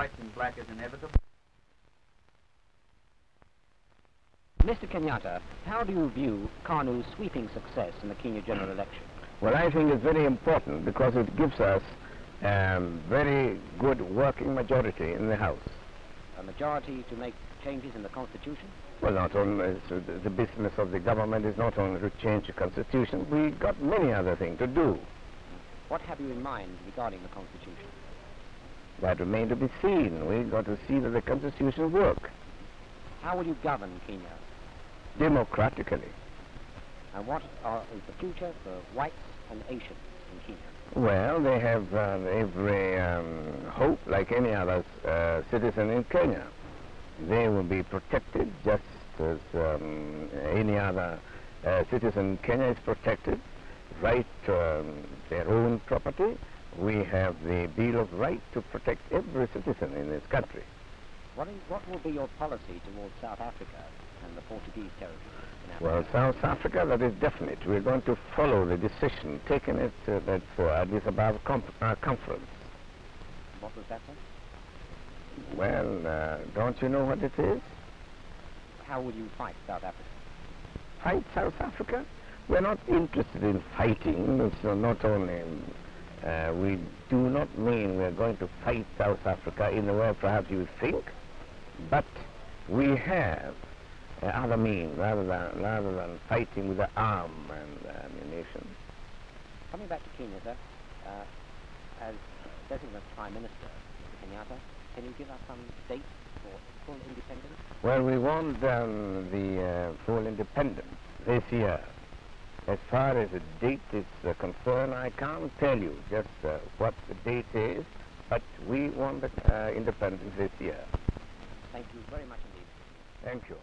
whites and black is inevitable. Mr. Kenyatta, how do you view KANU's sweeping success in the Kenya general election? Well, I think it's very important because it gives us a very good working majority in the House. A majority to make changes in the Constitution? Well, not only so the business of the government is not only to change the Constitution, we've got many other things to do. What have you in mind regarding the Constitution? That remains to be seen. We've got to see that the Constitution works. How will you govern Kenya? Democratically. And what is the future for whites and Asians in Kenya? Well, they have every hope, like any other citizen in Kenya. They will be protected just as any other citizen in Kenya is protected. Right to their own property. We have the Bill of Rights to protect every citizen in this country. What will be your policy towards South Africa and the Portuguese territory? Well, South Africa, that is definite. We're going to follow the decision taken at that Addis Ababa conference. What was that, sir? Well, don't you know what it is? How will you fight South Africa? Fight South Africa? We're not interested in fighting. So not only we do not mean we're going to fight South Africa in the way perhaps you would think, but we have other means rather than fighting with the arm and ammunition. Coming back to Kenya, sir, as President Prime Minister Kenyatta, can you give us some dates for full independence? Well, we want the full independence this year. As far as the date is concerned, I can't tell you just what the date is, but we want the independence this year. Thank you very much indeed. Thank you.